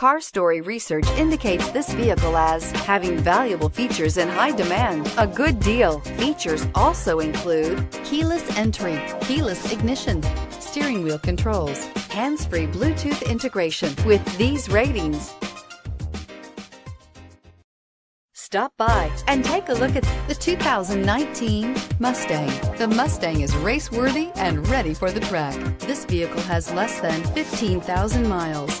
Car Story research indicates this vehicle as having valuable features in high demand, a good deal. Features also include keyless entry, keyless ignition, steering wheel controls, hands-free Bluetooth integration. With these ratings, stop by and take a look at the 2019 Mustang. The Mustang is race-worthy and ready for the track. This vehicle has less than 15,000 miles.